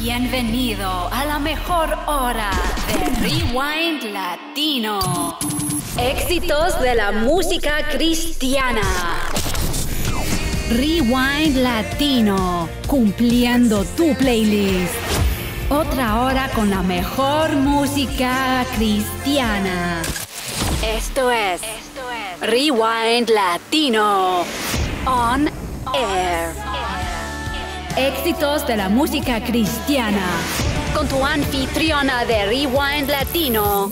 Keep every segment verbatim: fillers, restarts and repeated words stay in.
Bienvenido a la mejor hora de Rewind Latino. Éxitos de la música cristiana. Rewind Latino, cumpliendo tu playlist. Otra hora con la mejor música cristiana. Esto es Rewind Latino on air. Éxitos de la música cristiana. Con tu anfitriona de Rewind Latino,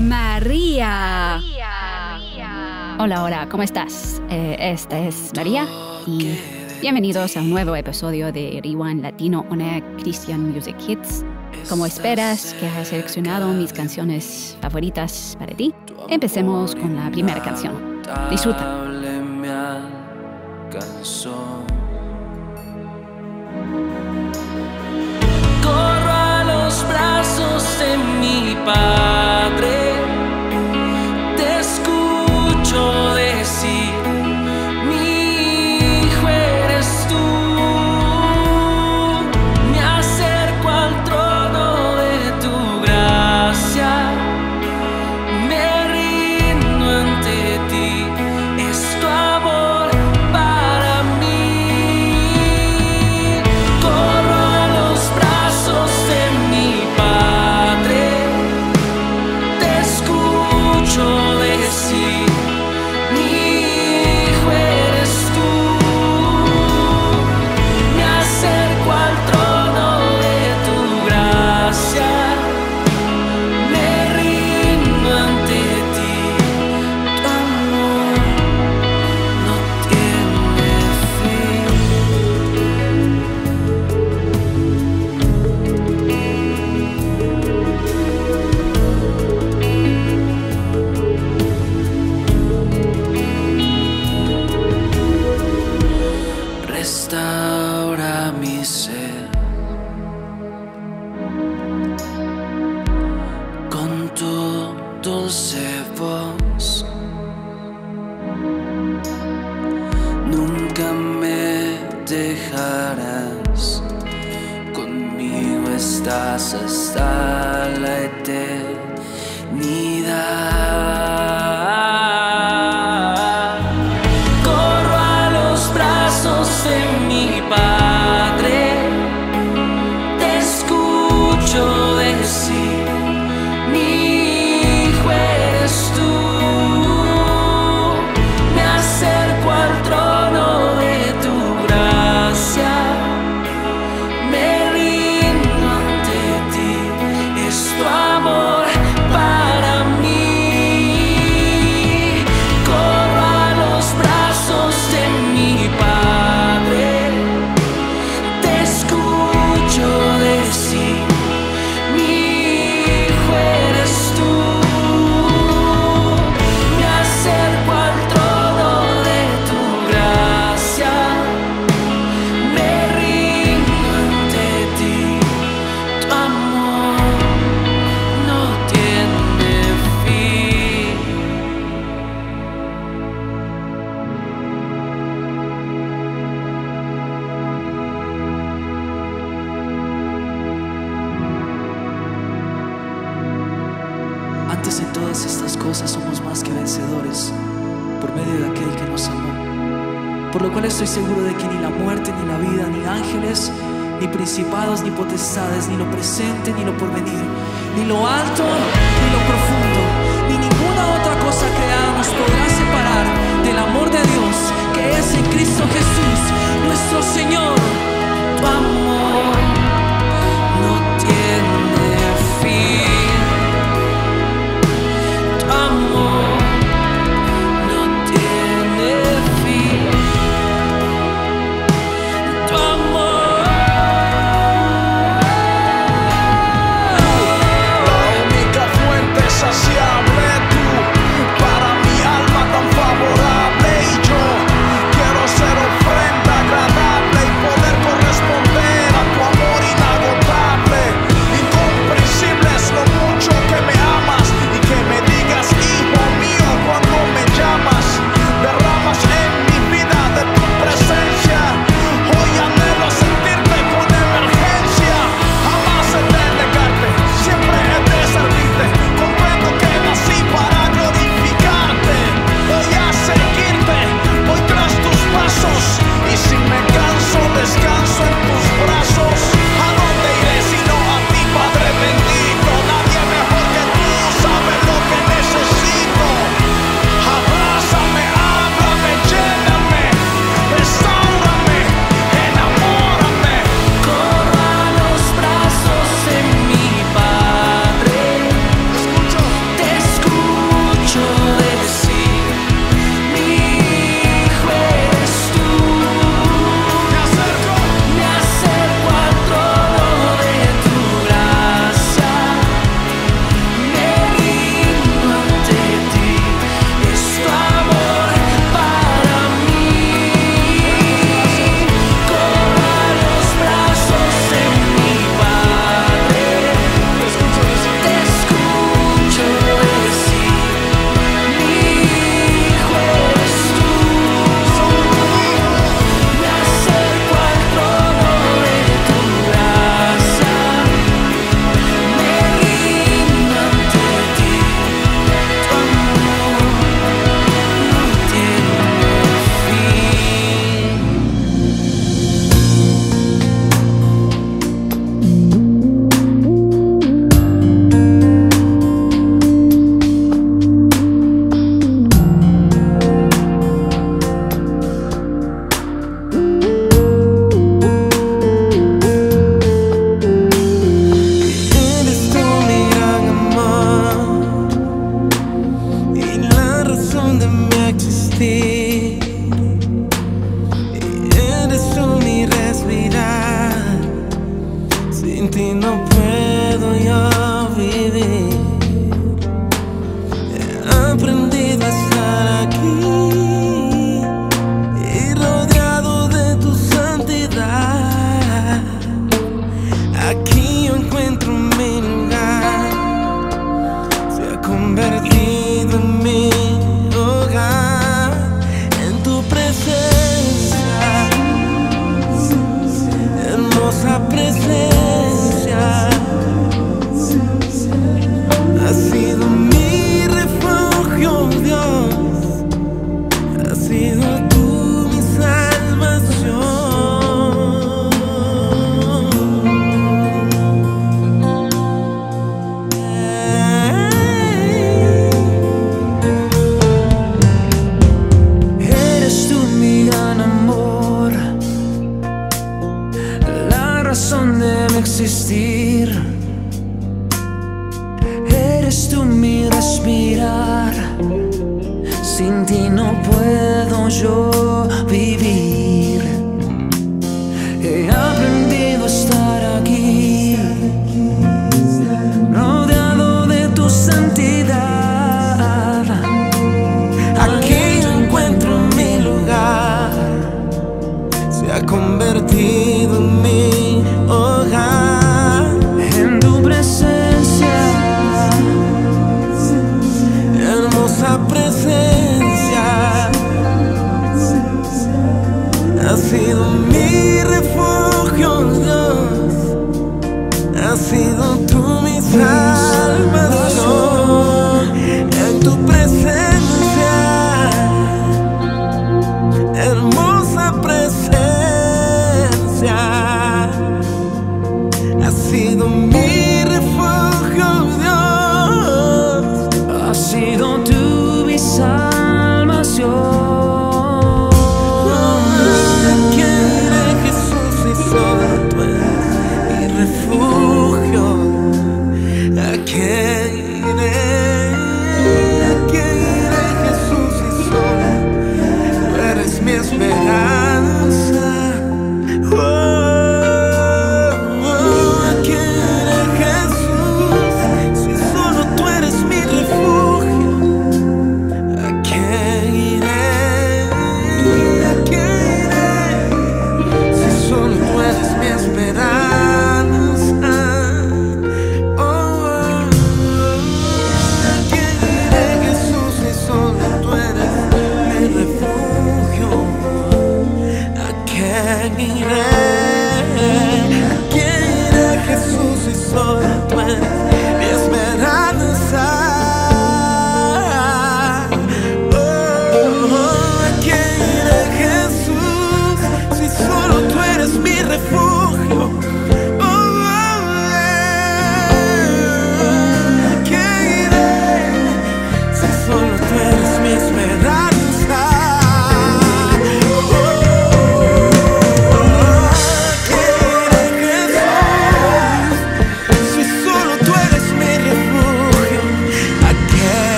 María. María. Hola, hola, ¿cómo estás? Eh, esta es María y bienvenidos a un nuevo episodio de Rewind Latino on Air Christian Music Hits. Como esperas, que has seleccionado mis canciones favoritas para ti. Empecemos con la primera canción. Disfruta. Corro a los brazos de mi Padre, te escucho decir, mi hijo eres tú. Me acerco al trono de tu gracia, me rindo ante ti, es tu amor para mí. Corro hasta la eternidad. Corro a los brazos de mi Padre, te escucho decir, mi hijo eres tú. Me acerco al trono de tu gracia, por lo cual estoy seguro de que ni la muerte, ni la vida, ni ángeles, ni principados, ni potestades, ni lo presente, ni lo porvenir, ni lo alto, ni lo profundo, ni ninguna otra cosa creada nos podrá separar del amor de Dios que es en Cristo Jesús, nuestro Señor. Tu amor no tiene fin, tu amor. Poder Sin ti no puedo yo vivir. He aprendido a estar aquí y rodeado de tu santidad. Aquí yo encuentro mi lugar, se ha convertido en mi hogar. En tu presencia, hermosa presencia, existir. Eres tú mi respirar. Sin ti no puedo yo vivir. He aprendido a estar aquí, rodeado de tu santidad. Aquí yo encuentro mi lugar, se ha convertido en mi hogar. Ha sido mi refugio, Dios, ha sido tú mi salvación. En tu presencia, hermosa presencia, ha sido mi refugio, Dios, ha sido tú mi salvación.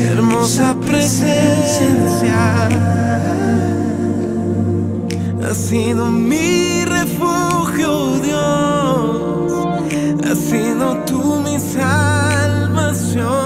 Hermosa presencia, ha sido mi refugio, Dios, ha sido tú mi salvación.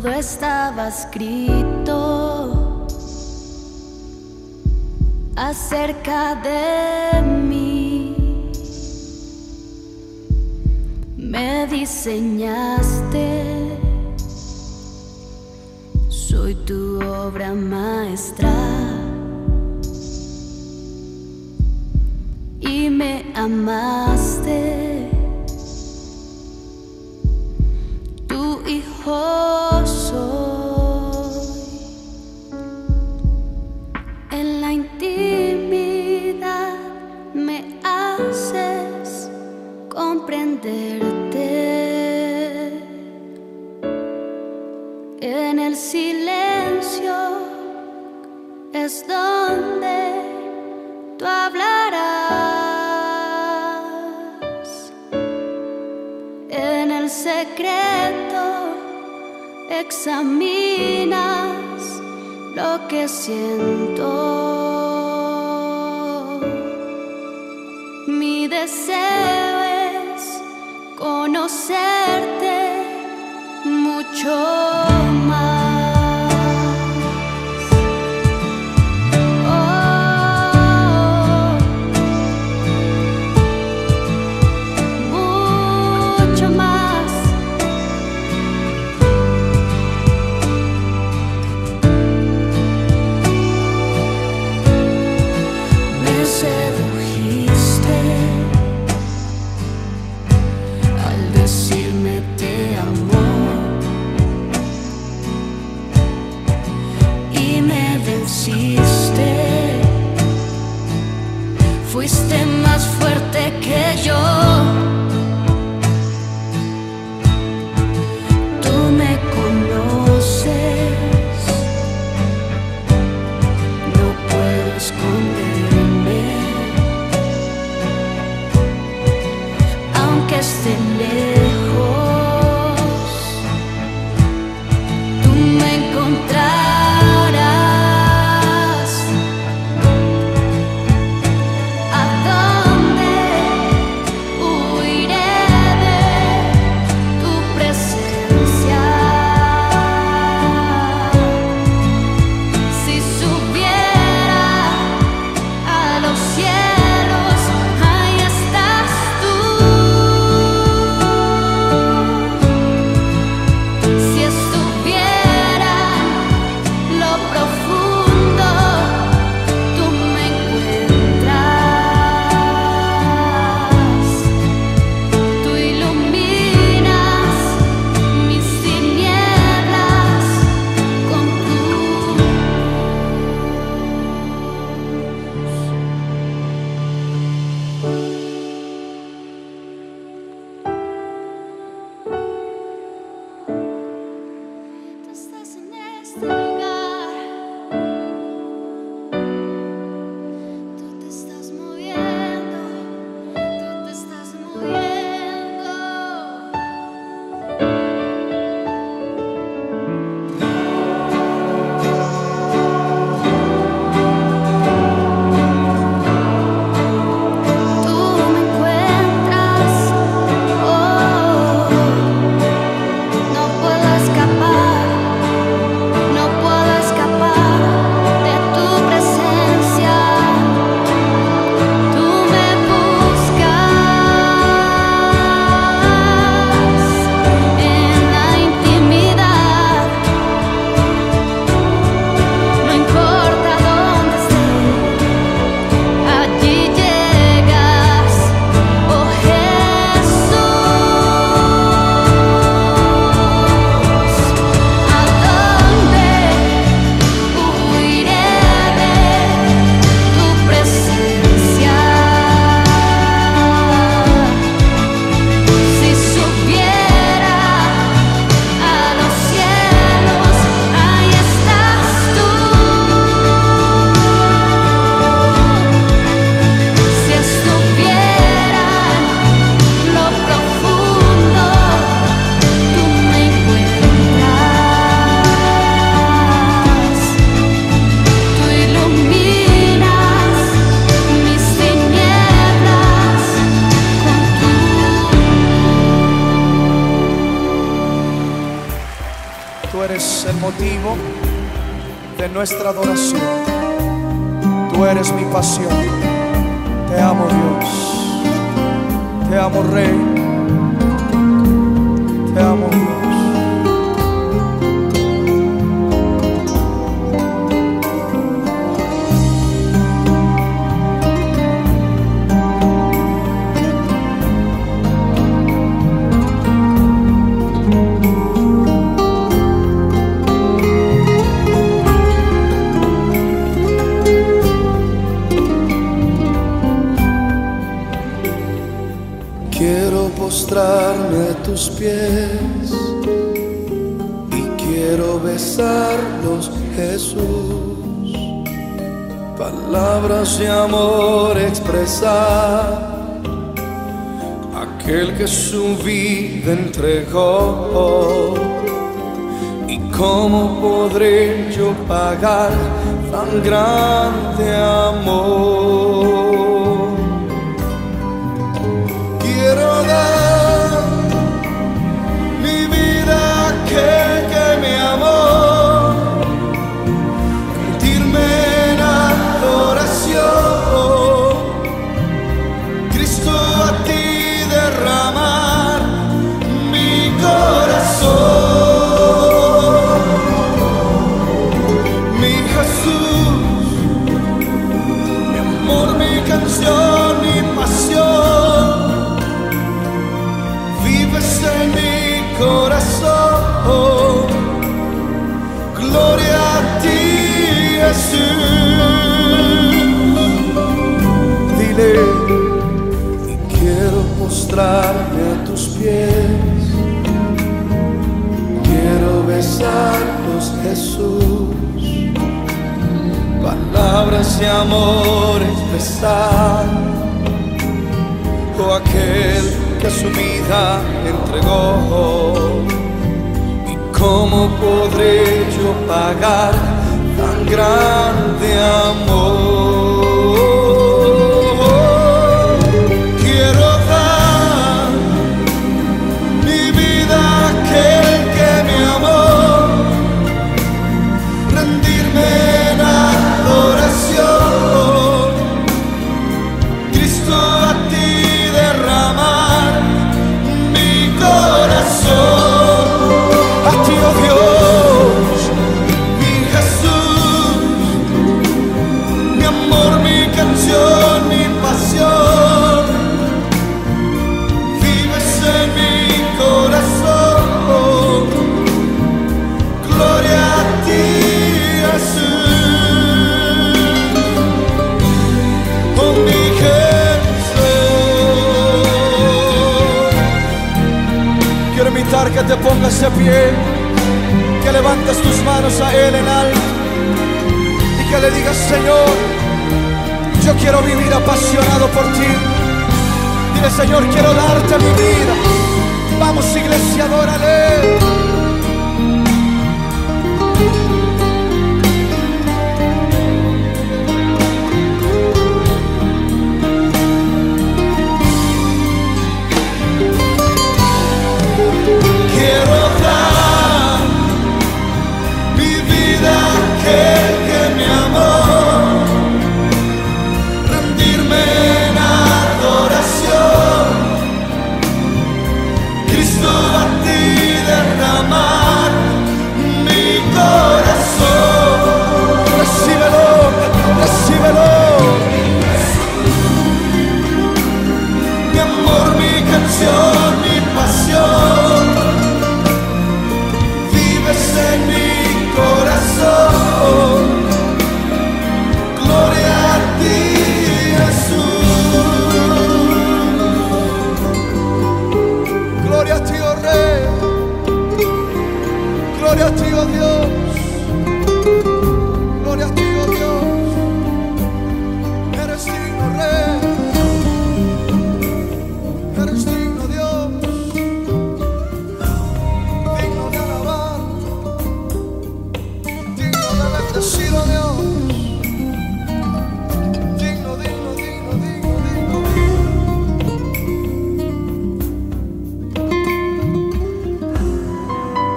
todo estaba escrito acerca de mí. Me diseñaste, soy tu obra maestra y me amaste. Tu hijo soy. En la intimidad me haces comprenderte. En el silencio es donde tú hablarás. En el secreto examinas lo que siento. Mi deseo es conocerte mucho. Fuiste más fuerte que yo. Tú me conoces, no puedo esconderme. Aunque esté lejos, tú me encontrarás. No puedo. Tú eres el motivo de nuestra adoración. Tú eres mi pasión. Te amo, Dios. Te amo, Rey. Te amo, mostrarme a tus pies y quiero besarlos, Jesús. Palabras de amor expresar aquel que su vida entregó. ¿Y cómo podré yo pagar tan grande amor? Quiero dar mi vida a aquel que me amó, rendirme en adoración, Cristo a ti derramar mi corazón. Mi Jesús, mi amor, mi canción, mi pasión, vives en mi corazón. Gloria a ti, Jesús. Dile, y quiero postrarme a tus pies, quiero besarlos, Jesús. Palabras de amor expresar, o aquel que su vida entregó. ¿Y cómo podré yo pagar tan grande amor? Quiero dar mi vida a aquel que me amó, rendirme en adoración, Cristo a ti derramar corazón. A ti, oh Dios, mi Jesús, mi amor, mi canción, mi pasión, vives en mi corazón. Gloria a ti, Jesús. Oh, mi Jesús, que te pongas de pie, que levantes tus manos a Él en alto y que le digas: Señor, yo quiero vivir apasionado por ti. Dile: Señor, quiero darte mi vida. Vamos, iglesia, adórale.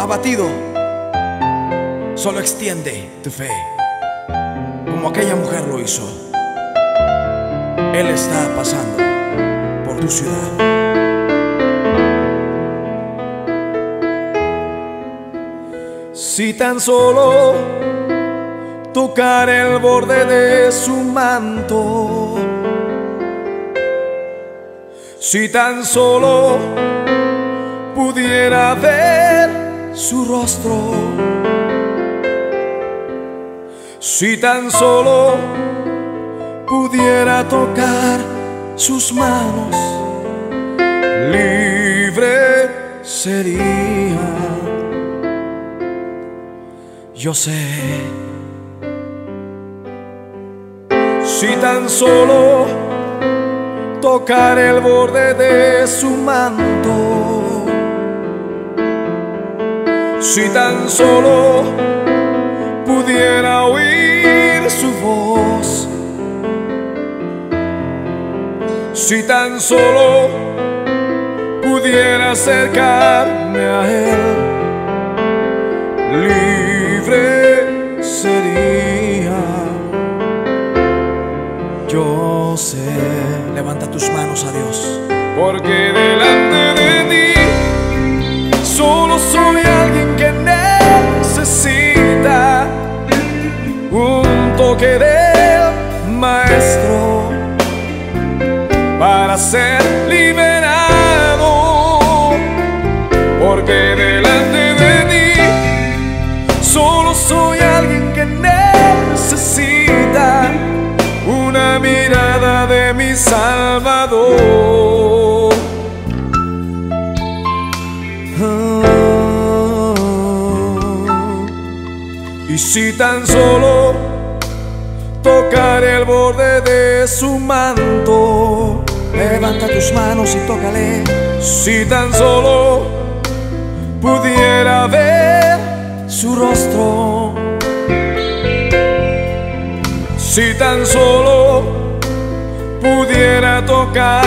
Abatido. Solo extiende tu fe, como aquella mujer lo hizo. Él está pasando por tu ciudad. Si tan solo tocar el borde de su manto, si tan solo pudiera ver su rostro, si tan solo pudiera tocar sus manos, libre sería. Yo sé. Si tan solo tocar el borde de su manto, si tan solo pudiera oír su voz, si tan solo pudiera acercarme a él, libre sería. Yo sé. Levanta tus manos a Dios, porque delante de ti solo soy alguien que necesita un toque del maestro para ser liberado, porque delante de ti solo soy alguien que necesita una mirada de mi Salvador. Oh. Y si tan solo tocar el borde de su manto, levanta tus manos y tócale. Si tan solo pudiera ver su rostro, si tan solo pudiera tocar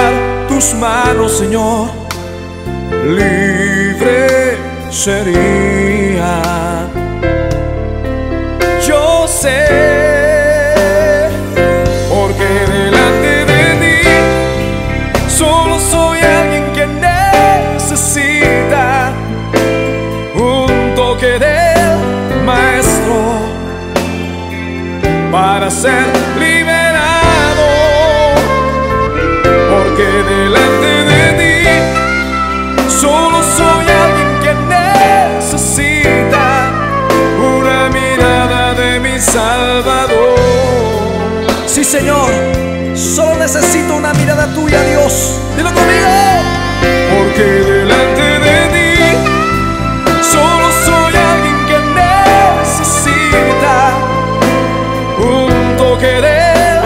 tus manos, Señor, libre sería. Yo sé, porque delante de ti solo soy alguien que necesita un toque del maestro para ser liberado, porque delante de ti solo soy alguien que necesita Salvador. Sí, Señor, solo necesito una mirada tuya, Dios. Dilo conmigo. Porque delante de ti solo soy alguien que necesita un toque del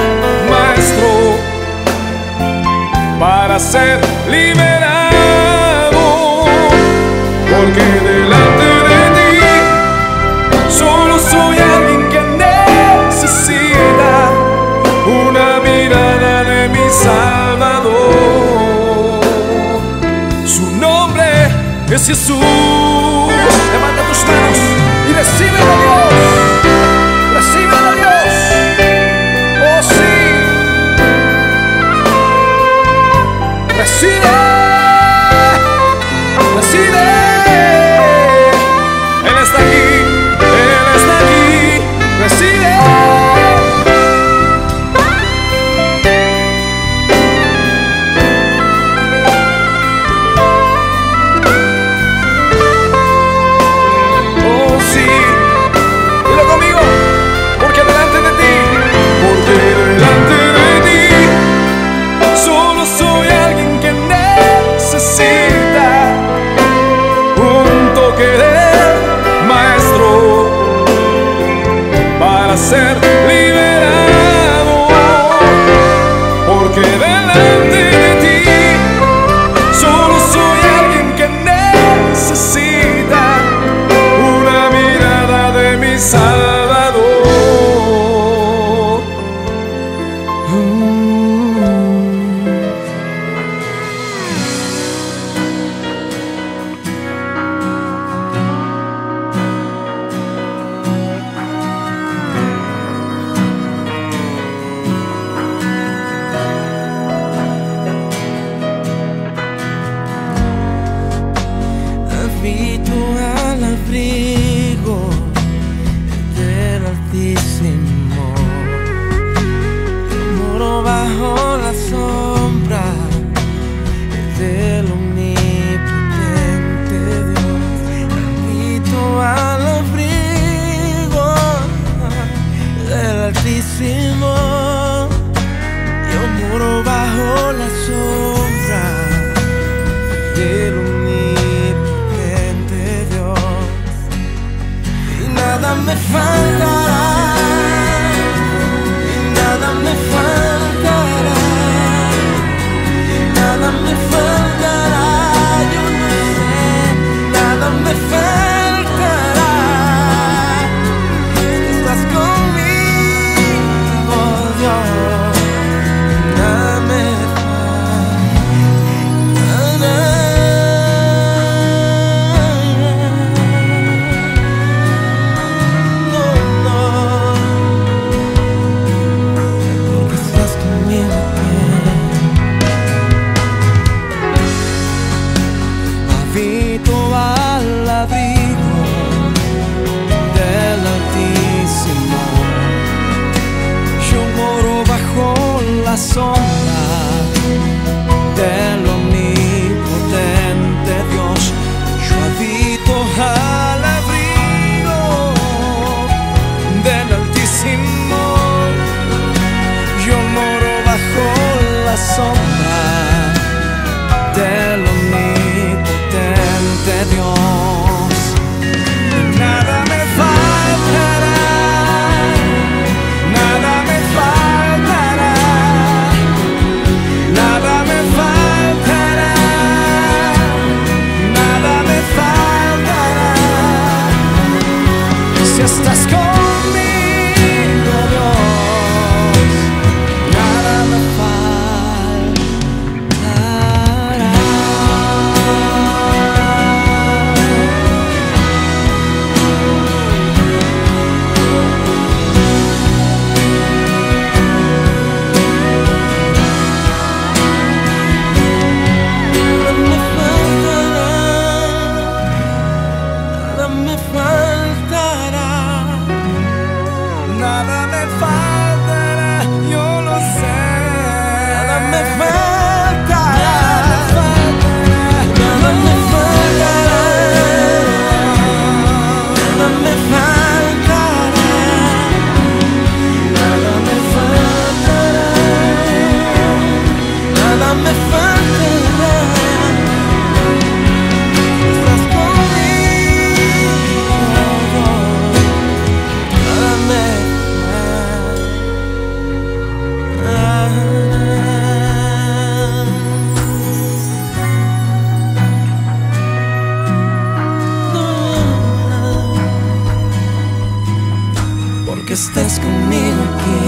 maestro para ser liberado. Porque delante de ti solo soy alguien Salvador, su nombre es Jesús. Levanta tus manos y recibe a Dios, recibe a Dios, oh sí, recibe, recibe, Él está aquí, Él está aquí, recibe. Ser liberado, porque delante de ti solo soy alguien que necesita una mirada de mi Salvador. mm. nada me faltará, nada me faltará, nada me faltará, yo no sé, nada me faltará, si estás conmigo, Dios, nada me faltará, no, no, porque estás conmigo. Sombra del omnipotente Dios, yo habito al abrigo del Altísimo, yo moro bajo la sombra del omnipotente Dios, nada me faltará, nada me faltará. Estás conmigo, Dios, nada me faltará. Nada me faltará, nada me faltará. Nada me faltará, yo lo sé. Nada me faltará, nada me faltará, nada me faltará, nada me faltará, nada me faltará. Que estás conmigo aquí.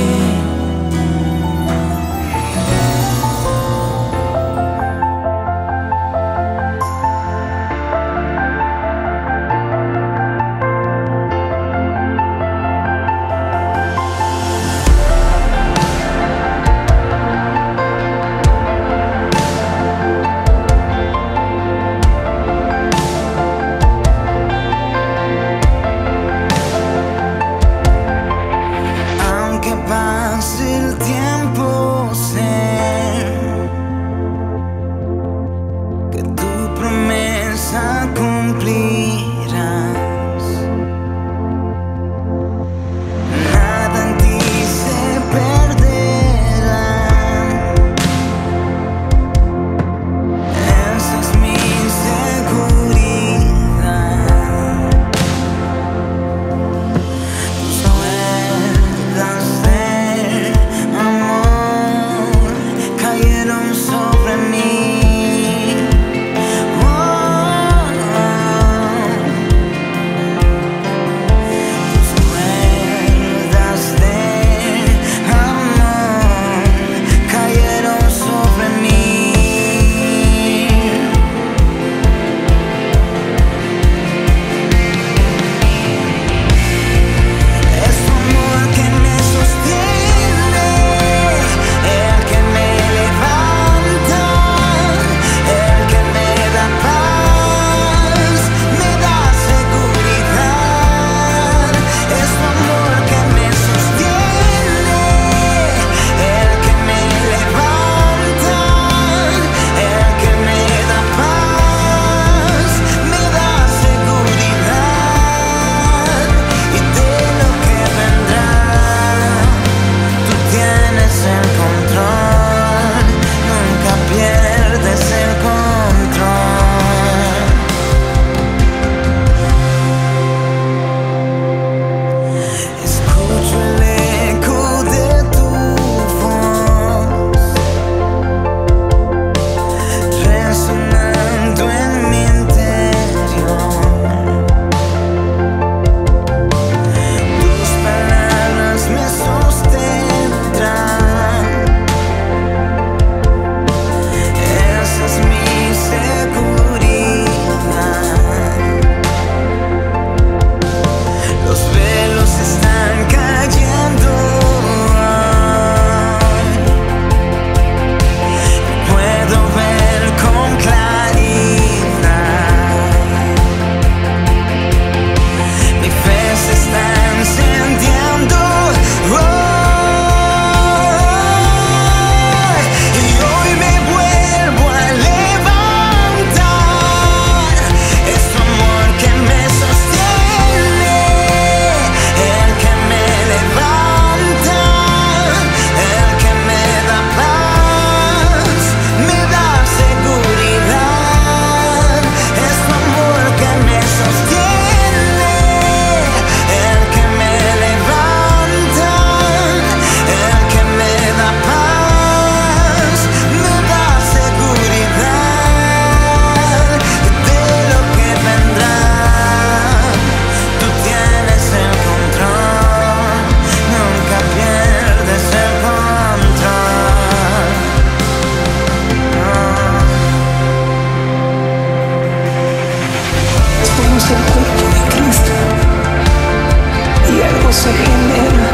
se genera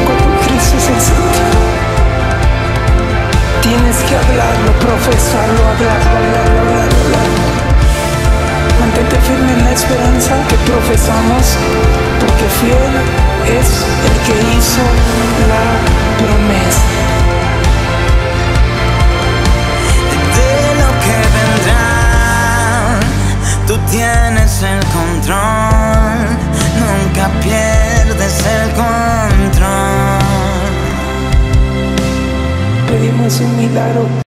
cuando creces en sentido. Tienes que hablarlo, profesarlo, hablarlo, hablarlo, hablarlo, hablarlo. Mantente firme en la esperanza que profesamos, porque fiel es el que hizo la promesa. Tú tienes el control, nunca pierdes el control. Pedimos un milagro.